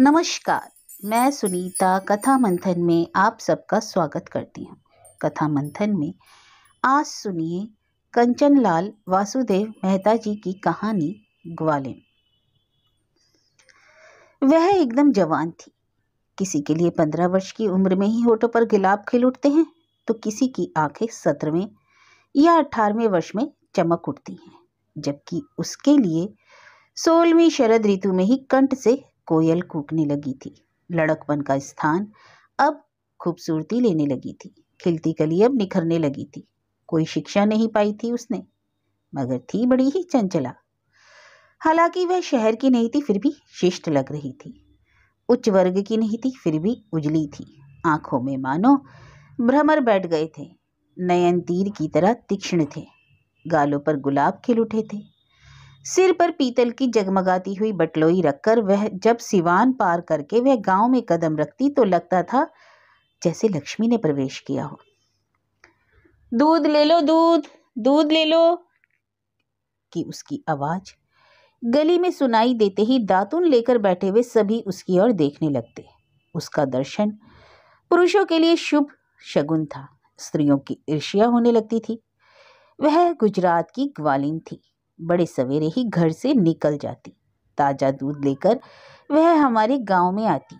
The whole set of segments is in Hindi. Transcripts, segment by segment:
नमस्कार, मैं सुनीता कथा मंथन में आप सबका स्वागत करती हूँ। कथा मंथन में आज सुनिए कंचनलाल वासुदेव मेहता जी की कहानी ग्वालिन। वह एकदम जवान थी। किसी के लिए 15 वर्ष की उम्र में ही होठों पर गुलाब खिल उठते हैं तो किसी की आंखें 17वें या 18वें वर्ष में चमक उठती हैं, जबकि उसके लिए 16वीं शरद ऋतु में ही कंठ से कोयल कूकने लगी थी। लड़कपन का स्थान अब खूबसूरती लेने लगी थी। खिलती कली अब निखरने लगी थी। कोई शिक्षा नहीं पाई थी उसने, मगर थी बड़ी ही चंचला। हालांकि वह शहर की नहीं थी, फिर भी शिष्ट लग रही थी। उच्च वर्ग की नहीं थी, फिर भी उजली थी। आंखों में मानो भ्रमर बैठ गए थे। नयन तीर की तरह तीक्ष्ण थे। गालों पर गुलाब खिल उठे थे। सिर पर पीतल की जगमगाती हुई बटलोई रखकर वह जब सिवान पार करके वह गांव में कदम रखती तो लगता था जैसे लक्ष्मी ने प्रवेश किया हो। दूध ले लो, दूध दूध ले लो कि उसकी आवाज गली में सुनाई देते ही दातुन लेकर बैठे हुए सभी उसकी ओर देखने लगते। उसका दर्शन पुरुषों के लिए शुभ शगुन था। स्त्रियों की ईर्ष्या होने लगती थी। वह गुजरात की ग्वालिन थी। बड़े सवेरे ही घर से निकल जाती। ताज़ा दूध लेकर वह हमारे गांव में आती।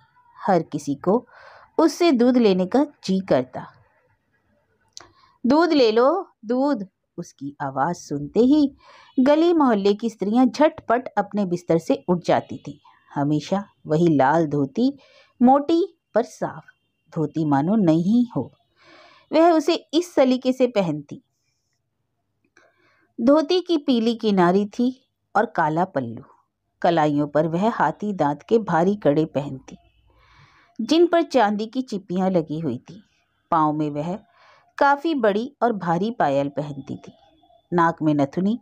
हर किसी को उससे दूध लेने का जी करता। दूध ले लो, दूध उसकी आवाज़ सुनते ही गली मोहल्ले की स्त्रियां झटपट अपने बिस्तर से उठ जाती थीं। हमेशा वही लाल धोती, मोटी पर साफ धोती मानो नहीं हो। वह उसे इस सलीके से पहनती। धोती की पीली किनारी थी और काला पल्लू। कलाइयों पर वह हाथी दांत के भारी कड़े पहनती, जिन पर चांदी की चिपियां लगी हुई थी। पाँव में वह काफ़ी बड़ी और भारी पायल पहनती थी। नाक में नथुनी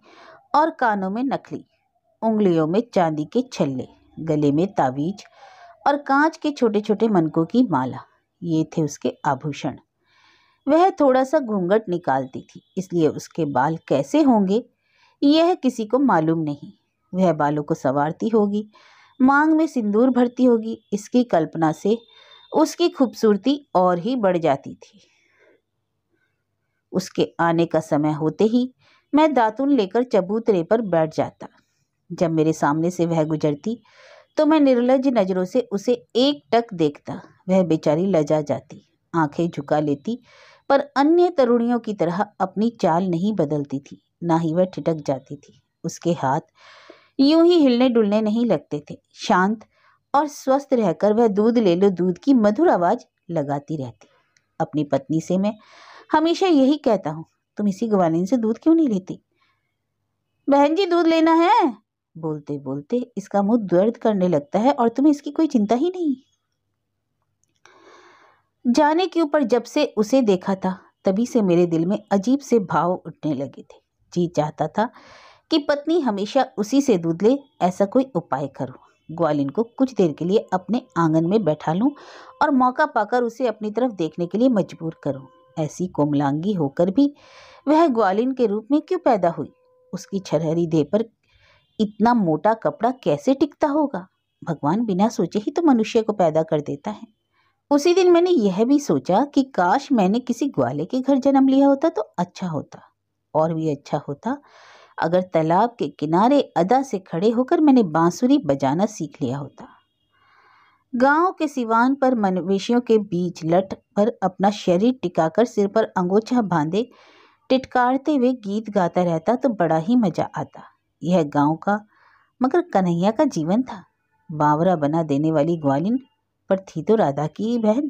और कानों में नखली। उंगलियों में चांदी के छल्ले। गले में तावीज और कांच के छोटे छोटे मनकों की माला। ये थे उसके आभूषण। वह थोड़ा सा घूंघट निकालती थी, इसलिए उसके बाल कैसे होंगे यह किसी को मालूम नहीं। वह बालों को संवारती होगी, मांग में सिंदूर भरती होगी। इसकी कल्पना से उसकी खूबसूरती और ही बढ़ जाती थी। उसके आने का समय होते ही मैं दातुन लेकर चबूतरे पर बैठ जाता। जब मेरे सामने से वह गुजरती तो मैं निर्लज नज़रों से उसे एक टक देखता। वह बेचारी लजा जाती, आंखें झुका लेती, पर अन्य तरुणियों की तरह अपनी चाल नहीं बदलती थी, ना ही वह ठिठक जाती थी। उसके हाथ यूं ही हिलने डुलने नहीं लगते थे। शांत और स्वस्थ रहकर वह दूध ले लो, दूध की मधुर आवाज़ लगाती रहती। अपनी पत्नी से मैं हमेशा यही कहता हूँ, तुम इसी ग्वालिन से दूध क्यों नहीं लेती? बहन जी दूध लेना है, बोलते बोलते इसका मुँह दर्द करने लगता है और तुम्हें इसकी कोई चिंता ही नहीं। जाने के ऊपर जब से उसे देखा था तभी से मेरे दिल में अजीब से भाव उठने लगे थे। जी चाहता था कि पत्नी हमेशा उसी से दूध ले, ऐसा कोई उपाय करूं। ग्वालिन को कुछ देर के लिए अपने आंगन में बैठा लूं और मौका पाकर उसे अपनी तरफ देखने के लिए मजबूर करूं। ऐसी कोमलांगी होकर भी वह ग्वालिन के रूप में क्यों पैदा हुई? उसकी छरहरी देह पर इतना मोटा कपड़ा कैसे टिकता होगा? भगवान बिना सोचे ही तो मनुष्य को पैदा कर देता है। उसी दिन मैंने यह भी सोचा कि काश मैंने किसी ग्वाले के घर जन्म लिया होता तो अच्छा होता। और भी अच्छा होता अगर तालाब के किनारे अदा से खड़े होकर मैंने बांसुरी बजाना सीख लिया होता। गांव के सिवान पर मवेशियों के बीच लट पर अपना शरीर टिकाकर सिर पर अंगोछा बांधे टिटकारते हुए गीत गाता रहता तो बड़ा ही मज़ा आता। यह गांव का मगर कन्हैया का जीवन था। बावरा बना देने वाली ग्वालिन पर थी तो राधा की बहन।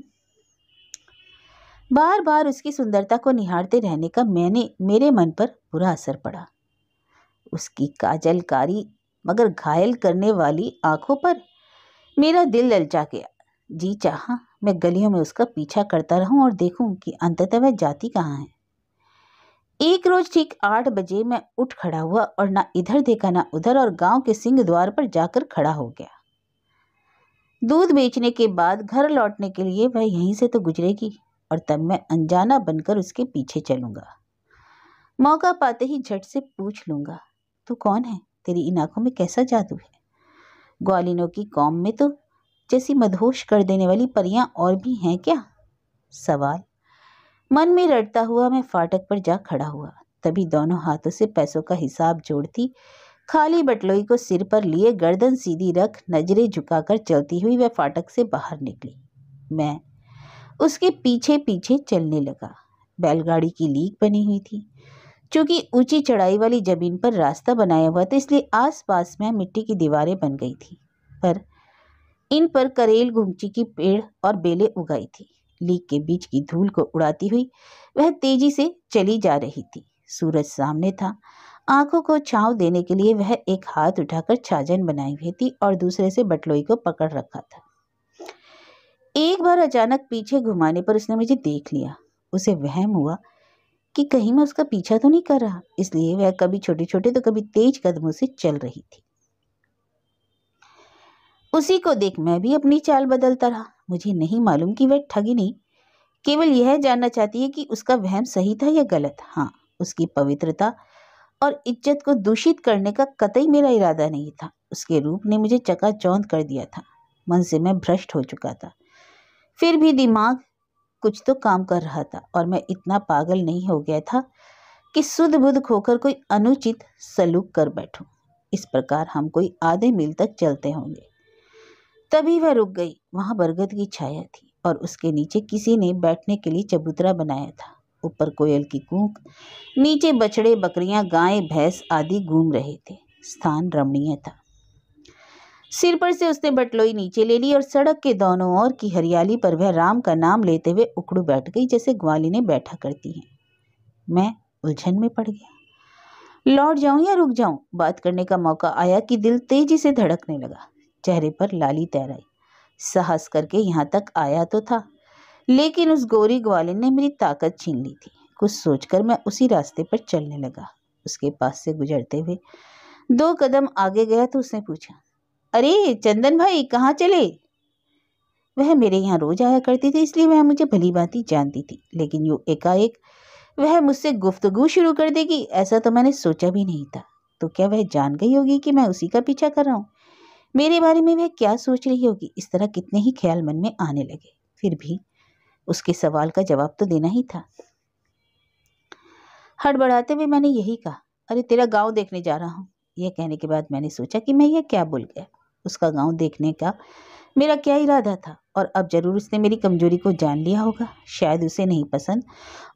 बार बार उसकी सुंदरता को निहारते रहने का मेरे मन पर बुरा असर पड़ा। उसकी काजलकारी मगर घायल करने वाली आंखों पर मेरा दिल ललचा गया। जी चाहा मैं गलियों में उसका पीछा करता रहूं और देखूं कि अंततः वह जाती कहाँ है। एक रोज ठीक 8 बजे मैं उठ खड़ा हुआ और ना इधर देखा ना उधर और गांव के सिंह द्वार पर जाकर खड़ा हो गया। दूध बेचने के बाद घर लौटने के लिए वह यहीं से तो गुजरेगी और तब मैं अनजाना बनकर उसके पीछे चलूँगा। मौका पाते ही झट से पूछ लूँगा, तू कौन है? तेरी इन आँखों में कैसा जादू है? ग्वालिनों की कौम में तो जैसी मदहोश कर देने वाली परियां और भी हैं क्या? सवाल मन में रटता हुआ मैं फाटक पर जा खड़ा हुआ। तभी दोनों हाथों से पैसों का हिसाब जोड़ती, खाली बटलोई को सिर पर लिए गर्दन सीधी रख नजरें झुकाकर चलती हुई वह फाटक से बाहर निकली। मैं उसके पीछे पीछे चलने लगा। बैलगाड़ी की लीक बनी हुई थी, चूँकि ऊंची चढ़ाई वाली जमीन पर रास्ता बनाया हुआ था इसलिए आसपास में मिट्टी की दीवारें बन गई थी, पर इन पर करेल घुंघची की पेड़ और बेलें उगाई थी। लीक के बीच की धूल को उड़ाती हुई वह तेजी से चली जा रही थी। सूरज सामने था, आंखों को छांव देने के लिए वह एक हाथ उठाकर छाजन बनाई हुई थी और दूसरे से बटलोई को पकड़ रखा था। एक बार अचानक पीछे घुमाने पर उसने मुझे देख लिया। उसे वहम हुआ कि कहीं मैं उसका पीछा तो नहीं कर रहा, इसलिए वह कभी छोटे छोटे तो कभी तेज कदमों से चल रही थी। उसी को देख मैं भी अपनी चाल बदलता रहा। मुझे नहीं मालूम कि वह ठगी नहीं, केवल यह जानना चाहती है कि उसका वहम सही था या गलत। हाँ, उसकी पवित्रता और इज्जत को दूषित करने का कतई मेरा इरादा नहीं था। उसके रूप ने मुझे चकाचौंध कर दिया था। मन से मैं भ्रष्ट हो चुका था, फिर भी दिमाग कुछ तो काम कर रहा था और मैं इतना पागल नहीं हो गया था कि सुध बुध खोकर कोई अनुचित सलूक कर बैठूं। इस प्रकार हम कोई आधे मील तक चलते होंगे, तभी वह रुक गई। वहाँ बरगद की छाया थी और उसके नीचे किसी ने बैठने के लिए चबूतरा बनाया था। ऊपर कोयल की कूक, नीचे बछड़े बकरियां, गाय भैंस आदि घूम रहे थे। स्थान रमणीय था। सिर पर से उसने बटलोई नीचे ले ली और सड़क के दोनों ओर की हरियाली पर वह राम का नाम लेते हुए उखड़ू बैठ गई, जैसे ग्वालिने बैठा करती हैं। मैं उलझन में पड़ गया। लौट जाऊं या रुक जाऊं, बात करने का मौका आया कि दिल तेजी से धड़कने लगा। चेहरे पर लाली तैर आई। साहस करके यहाँ तक आया तो था, लेकिन उस गोरी ग्वालिन ने मेरी ताकत छीन ली थी। कुछ सोचकर मैं उसी रास्ते पर चलने लगा। उसके पास से गुजरते हुए दो कदम आगे गया तो उसने पूछा, अरे चंदन भाई कहाँ चले? वह मेरे यहाँ रोज आया करती थी, इसलिए वह मुझे भली भांति जानती थी, लेकिन यूँ एकाएक वह मुझसे गुफ्तगू शुरू कर देगी ऐसा तो मैंने सोचा भी नहीं था। तो क्या वह जान गई होगी कि मैं उसी का पीछा कर रहा हूँ? मेरे बारे में वह क्या सोच रही होगी? इस तरह कितने ही ख्याल मन में आने लगे। फिर भी उसके सवाल का जवाब तो देना ही था। हड़बड़ाते हुए मैंने यही कहा, अरे तेरा गांव देखने जा रहा हूँ। यह कहने के बाद मैंने सोचा कि मैं यह क्या बोल गया। उसका गांव देखने का मेरा क्या इरादा था? और अब जरूर उसने मेरी कमजोरी को जान लिया होगा। शायद उसे नहीं पसंद,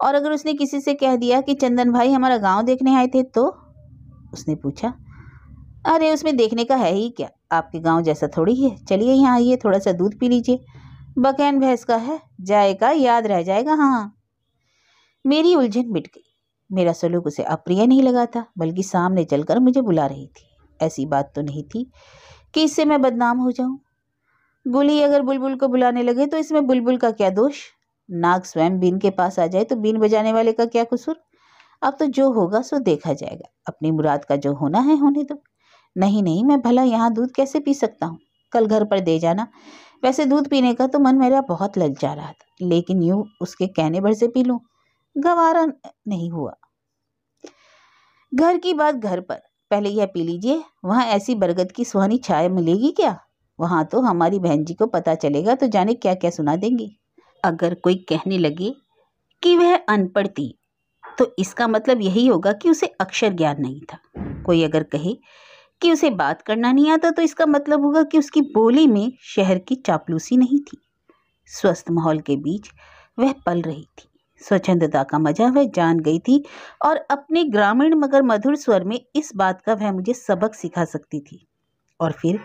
और अगर उसने किसी से कह दिया कि चंदन भाई हमारा गाँव देखने आए थे तो? उसने पूछा, अरे उसमें देखने का है ही क्या, आपके गांव जैसा थोड़ी है। चलिए यहाँ आइए, थोड़ा सा दूध पी लीजिए, बकैन भैंस का है, जाएगा याद रह जाएगा। हाँ, मेरी उलझन मिट गई। मेरा सलूक उसे अप्रिय नहीं लगा था, बल्कि सामने चलकर मुझे बुला रही थी। ऐसी बात तो नहीं थी कि इससे मैं बदनाम हो जाऊं। गुली अगर बुलबुल को बुलाने लगे तो इसमें बुलबुल का क्या दोष? नाग स्वयं बीन के पास आ जाए तो बीन बजाने वाले का क्या कसूर? अब तो जो होगा सो देखा जाएगा, अपनी मुराद का जो होना है होने दो। नहीं, मैं भला यहाँ दूध कैसे पी सकता हूँ, कल घर पर दे जाना। वैसे दूध पीने का तो मन मेरा बहुत ललचा रहा था, लेकिन यूँ उसके कहने भर से पी लूँ गवारा नहीं हुआ। घर की बात घर पर, पहले यह पी लीजिए, वहाँ ऐसी बरगद की सुहानी छाया मिलेगी क्या? वहाँ तो हमारी बहन जी को पता चलेगा तो जाने क्या क्या सुना देंगी। अगर कोई कहने लगे कि वह अनपढ़ थी तो इसका मतलब यही होगा कि उसे अक्षर ज्ञान नहीं था। कोई अगर कहे कि उसे बात करना नहीं आता तो इसका मतलब होगा कि उसकी बोली में शहर की चापलूसी नहीं थी। स्वस्थ माहौल के बीच वह पल रही थी। स्वच्छंदता का मजा वह जान गई थी और अपने ग्रामीण मगर मधुर स्वर में इस बात का वह मुझे सबक सिखा सकती थी। और फिर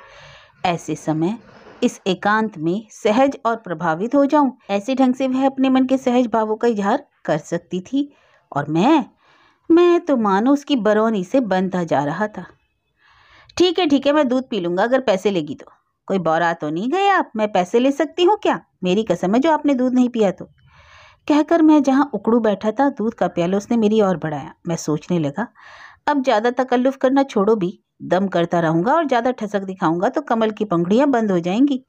ऐसे समय इस एकांत में सहज और प्रभावित हो जाऊं, ऐसे ढंग से वह अपने मन के सहज भावों का इजहार कर सकती थी। और मैं तो मानो उसकी बरौनी से बनता जा रहा था। ठीक है, मैं दूध पी लूँगा अगर पैसे लेगी तो। कोई बौरा तो नहीं गए आप? मैं पैसे ले सकती हूँ क्या? मेरी कसम है जो आपने दूध नहीं पिया तो। कहकर मैं जहाँ उकड़ू बैठा था, दूध का प्याला उसने मेरी ओर बढ़ाया। मैं सोचने लगा, अब ज़्यादा तकल्लुफ़ करना छोड़ो भी, दम करता रहूँगा और ज़्यादा ठसक दिखाऊँगा तो कमल की पंखुड़ियाँ बंद हो जाएंगी।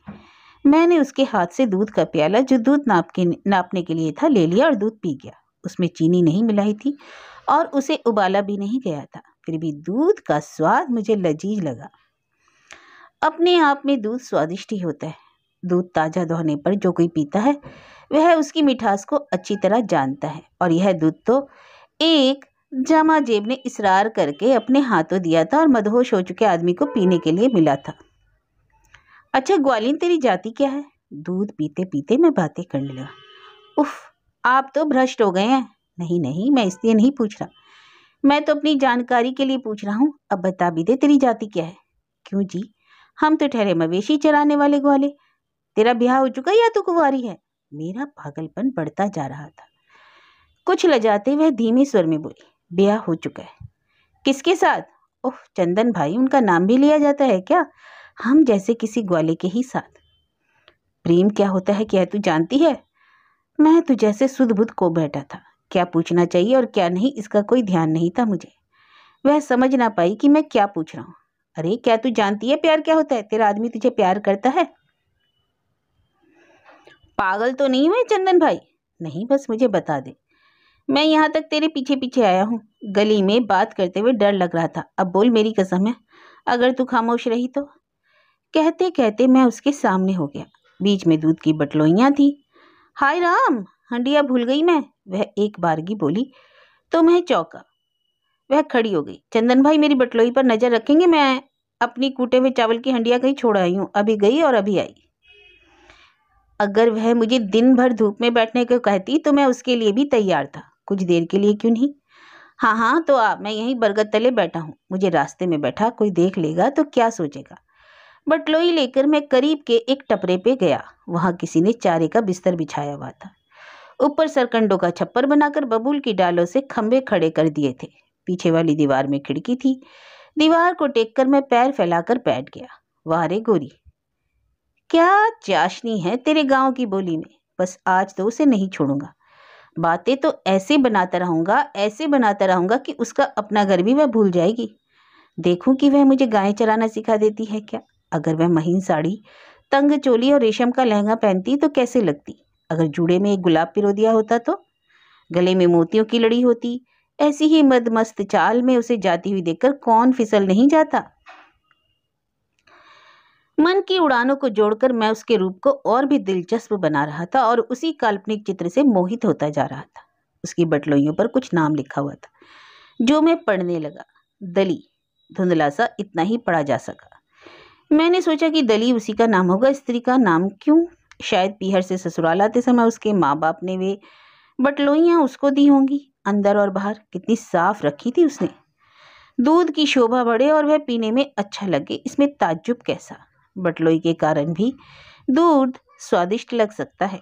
मैंने उसके हाथ से दूध का प्याला, जो दूध नापने के लिए था, ले लिया और दूध पी गया। उसमें चीनी नहीं मिलाई थी और उसे उबाला भी नहीं गया था, फिर भी दूध का स्वाद मुझे लजीज लगा। अपने आप में दूध स्वादिष्ट ही होता है। दूध ताज़ा होने पर जो कोई पीता है वह उसकी मिठास को अच्छी तरह जानता है। और यह दूध तो एक जामाजेब ने इसरार करके अपने हाथों दिया था और मदहोश हो चुके आदमी को पीने के लिए मिला था। अच्छा ग्वालिन, तेरी जाति क्या है? दूध पीते पीते मैं बातें करने लगा। उफ, आप तो भ्रष्ट हो गए हैं। नहीं नहीं, मैं इसलिए नहीं पूछ रहा, मैं तो अपनी जानकारी के लिए पूछ रहा हूँ। अब बता भी दे, तेरी जाति क्या है? क्यों जी, हम तो ठहरे मवेशी चराने वाले ग्वाले। तेरा ब्याह हो चुका या तू कुंवारी है? मेरा पागलपन बढ़ता जा रहा था। कुछ लजाते वह धीमे स्वर में बोली, ब्याह हो चुका है। किसके साथ? ओह चंदन भाई, उनका नाम भी लिया जाता है क्या? हम जैसे किसी ग्वाले के ही साथ। प्रेम क्या होता है क्या तू जानती है? मैं तो जैसे सुध-बुध को बैठा था, क्या पूछना चाहिए और क्या नहीं इसका कोई ध्यान नहीं था मुझे। वह समझ ना पाई कि मैं क्या पूछ रहा हूँ। अरे क्या तू जानती है प्यार क्या होता है? तेरा आदमी तुझे प्यार करता है? पागल तो नहीं हुए चंदन भाई? नहीं, बस मुझे बता दे। मैं यहाँ तक तेरे पीछे पीछे आया हूँ, गली में बात करते हुए डर लग रहा था। अब बोल, मेरी कसम है अगर तू खामोश रही तो। कहते कहते मैं उसके सामने हो गया। बीच में दूध की बटलोइयाँ थी। हाय राम, हंडिया भूल गई मैं, वह एक बारगी बोली तो मैं चौंका। वह खड़ी हो गई। चंदन भाई, मेरी बटलोई पर नज़र रखेंगे? मैं अपनी कूटे हुए चावल की हंडिया कहीं छोड़ आई हूँ, अभी गई और अभी आई। अगर वह मुझे दिन भर धूप में बैठने को कहती तो मैं उसके लिए भी तैयार था, कुछ देर के लिए क्यों नहीं। हाँ हाँ तो आप, मैं यहीं बरगद तले बैठा हूँ। मुझे रास्ते में बैठा कोई देख लेगा तो क्या सोचेगा। बटलोई लेकर मैं करीब के एक टपरे पे गया। वहाँ किसी ने चारे का बिस्तर बिछाया हुआ था। ऊपर सरकंडों का छप्पर बनाकर बबूल की डालों से खंभे खड़े कर दिए थे। पीछे वाली दीवार में खिड़की थी। दीवार को टेक कर मैं पैर फैलाकर बैठ गया। वाह रे गोरी, क्या चाशनी है तेरे गांव की बोली में। बस आज तो उसे नहीं छोड़ूंगा। बातें तो ऐसे बनाता रहूँगा कि उसका अपना घर भी वह भूल जाएगी। देखूं कि वह मुझे गायें चराना सिखा देती है क्या। अगर वह महीन साड़ी, तंग चोली और रेशम का लहंगा पहनती तो कैसे लगती। अगर जूड़े में एक गुलाब पिरो दिया होता तो, गले में मोतियों की लड़ी होती। ऐसी ही मदमस्त चाल में उसे जाती हुई देखकर कौन फिसल नहीं जाता। मन की उड़ानों को जोड़कर मैं उसके रूप को और भी दिलचस्प बना रहा था और उसी काल्पनिक चित्र से मोहित होता जा रहा था। उसकी बटलोइयों पर कुछ नाम लिखा हुआ था जो मैं पढ़ने लगा। दली, धुंधला सा इतना ही पढ़ा जा सका। मैंने सोचा कि दली उसी का नाम होगा, स्त्री का नाम क्यों। शायद पीहर से ससुराल आते समय उसके माँ बाप ने वे बटलोइयाँ उसको दी होंगी। अंदर और बाहर कितनी साफ रखी थी उसने। दूध की शोभा बढ़े और वह पीने में अच्छा लगे, इसमें ताज्जुब कैसा। बटलोई के कारण भी दूध स्वादिष्ट लग सकता है।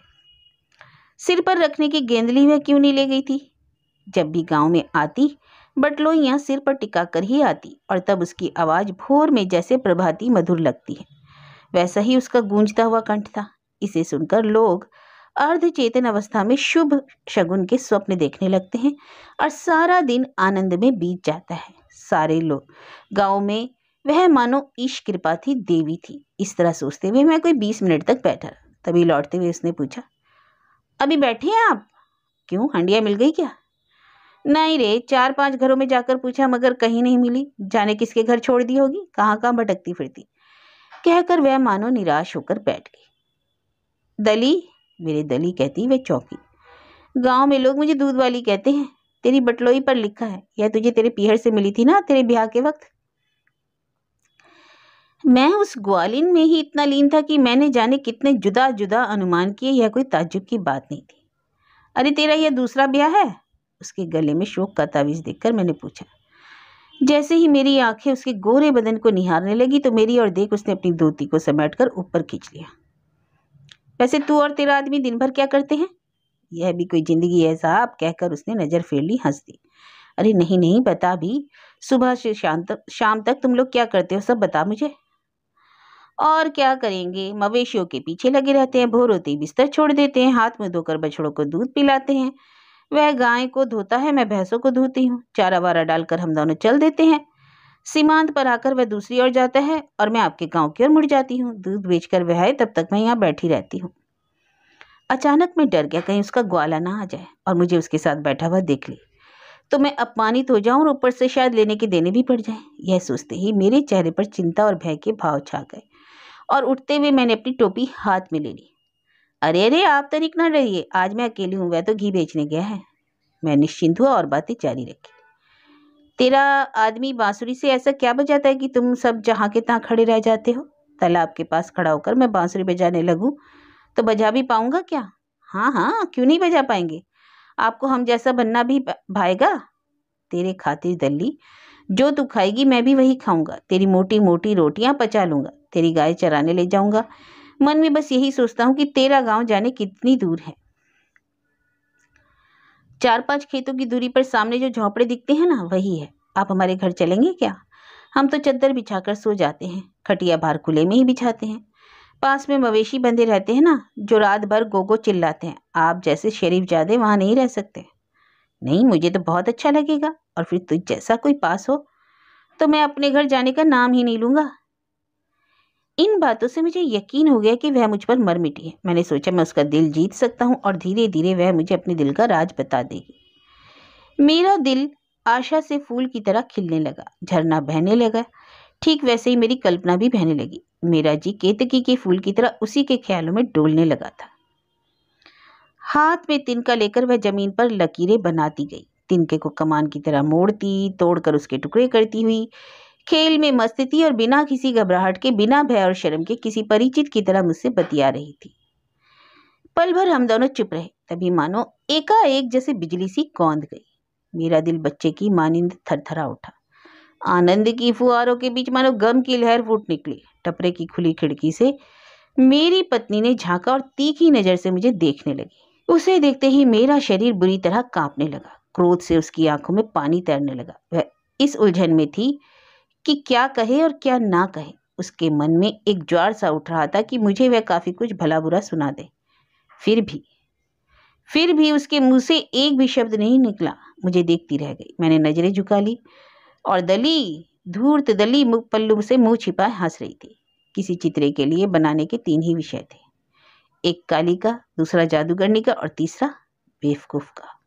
सिर पर रखने की गेंदली वह क्यों नहीं ले गई थी। जब भी गांव में आती बटलोइयाँ सिर पर टिका कर ही आती और तब उसकी आवाज़ भोर में जैसे प्रभाती मधुर लगती है, वैसा ही उसका गूंजता हुआ कंठ था। इसे सुनकर लोग अर्धचेतन अवस्था में शुभ शगुन के स्वप्न देखने लगते हैं और सारा दिन आनंद में बीत जाता है। सारे लोग गाँव में वह मानो ईश कृपा थी, देवी थी। इस तरह सोचते हुए मैं कोई 20 मिनट तक बैठा। तभी लौटते हुए उसने पूछा, अभी बैठे हैं आप? क्यों, हंडिया मिल गई क्या? नहीं रे, 4-5 घरों में जाकर पूछा मगर कहीं नहीं मिली। जाने किसके घर छोड़ दी होगी, कहाँ कहाँ भटकती फिरती। कहकर वह मानो निराश होकर बैठ गई। दली, मेरे दली कहती वह चौंकी। गाँव में लोग मुझे दूध वाली कहते हैं। तेरी बटलोई पर लिखा है, यह तुझे तेरे पीहर से मिली थी ना, तेरे ब्याह के वक्त। मैं उस ग्वालिन में ही इतना लीन था कि मैंने जाने कितने जुदा जुदा अनुमान किए। यह कोई ताज्जुब की बात नहीं थी। अरे तेरा यह दूसरा ब्याह है? उसके गले में शोक का तावीज़ देखकर मैंने पूछा। जैसे ही मेरी आंखें उसके गोरे बदन को निहारने लगी तो मेरी और देख उसने अपनी धोती को समेटकर ऊपर खींच लिया। वैसे तू और तेरा आदमी दिन भर क्या करते हैं? यह भी कोई ज़िंदगी है साहब, कहकर उसने नज़र फेर ली, हंस दी। अरे नहीं नहीं, बता भी, सुबह से शाम तक तुम लोग क्या करते हो, सब बता मुझे। और क्या करेंगे, मवेशियों के पीछे लगे रहते हैं। भोर होते ही बिस्तर छोड़ देते हैं, हाथ में धोकर बछड़ों को दूध पिलाते हैं। वह गाय को धोता है, मैं भैंसों को धोती हूँ। चारा वारा डालकर हम दोनों चल देते हैं। सीमांत पर आकर वह दूसरी ओर जाता है और मैं आपके गांव की ओर मुड़ जाती हूँ। दूध बेचकर वह आए तब तक मैं यहाँ बैठी रहती हूँ। अचानक मैं डर गया कहीं उसका ग्वाला ना आ जाए और मुझे उसके साथ बैठा हुआ देख ले तो मैं अपमानित हो जाऊं और ऊपर से शायद लेने के देने भी पड़ जाए। यह सोचते ही मेरे चेहरे पर चिंता और भय के भाव छा गए और उठते हुए मैंने अपनी टोपी हाथ में ले ली। अरे अरे आप तरीक ना डरिए, आज मैं अकेली हूँ, वह तो घी बेचने गया है। मैं निश्चिंत हुआ और बातें जारी रखी। तेरा आदमी बांसुरी से ऐसा क्या बजाता है कि तुम सब जहाँ के तहाँ खड़े रह जाते हो? तालाब के पास खड़ा होकर मैं बांसुरी बजाने लगूँ तो बजा भी पाऊँगा क्या? हाँ हाँ क्यों नहीं बजा पाएंगे, आपको हम जैसा बनना भी भाएगा। तेरे खातिर दल्ली जो तू खाएगी मैं भी वही खाऊंगा, तेरी मोटी मोटी रोटियां पचा लूँगा, तेरी गाय चराने ले जाऊँगा। मन में बस यही सोचता हूँ कि तेरा गांव जाने कितनी दूर है। 4-5 खेतों की दूरी पर सामने जो झोंपड़े दिखते हैं ना, वही है। आप हमारे घर चलेंगे क्या? हम तो चद्दर बिछाकर सो जाते हैं, खटिया बाहर खुले में ही बिछाते हैं। पास में मवेशी बंधे रहते हैं ना, जो रात भर गोगो चिल्लाते हैं। आप जैसे शरीफ जादे वहाँ नहीं रह सकते। नहीं, मुझे तो बहुत अच्छा लगेगा, और फिर तुझ जैसा कोई पास हो तो मैं अपने घर जाने का नाम ही नहीं लूँगा। इन बातों से मुझे यकीन हो गया कि वह मुझ पर मर मिटी है। मैंने सोचा मैं उसका दिल जीत सकता हूँ और धीरे धीरे वह मुझे अपने दिल का राज बता देगी। मेरा दिल आशा से फूल की तरह खिलने लगा, झरना बहने लगा। ठीक वैसे ही मेरी कल्पना भी बहने लगी। मेरा जी केतकी के फूल की तरह उसी के ख्यालों में डोलने लगा था। हाथ में तिनका लेकर वह जमीन पर लकीरें बनाती गई, तिनके को कमान की तरह मोड़ती, तोड़कर उसके टुकड़े करती हुई खेल में मस्त थी और बिना किसी घबराहट के, बिना भय और शर्म के किसी परिचित की तरह मुझसे बतिया रही थी। पल भर हम दोनों चुप रहे, तभी मानो एकाएक जैसे बिजली सी कौंध गई। मेरा दिल बच्चे की मानिंद थरथरा उठा। आनंद की फुहारों के बीच मानो गम की लहर फूट निकली। टपरे की खुली खिड़की से मेरी पत्नी ने झांका और तीखी नज़र से मुझे देखने लगी। उसे देखते ही मेरा शरीर बुरी तरह कांपने लगा। क्रोध से उसकी आंखों में पानी तैरने लगा। वह इस उलझन में थी कि क्या कहे और क्या ना कहे। उसके मन में एक ज्वार सा उठ रहा था कि मुझे वह काफ़ी कुछ भला बुरा सुना दे। फिर भी उसके मुंह से एक भी शब्द नहीं निकला। मुझे देखती रह गई। मैंने नज़रें झुका ली और दली, धूर्त दली, मुख पल्लू से मुंह छिपाए हंस रही थी। किसी चित्रे के लिए बनाने के 3 ही विषय थे, एक काली का, दूसरा जादूगरनी का और तीसरा बेवकूफ़ का।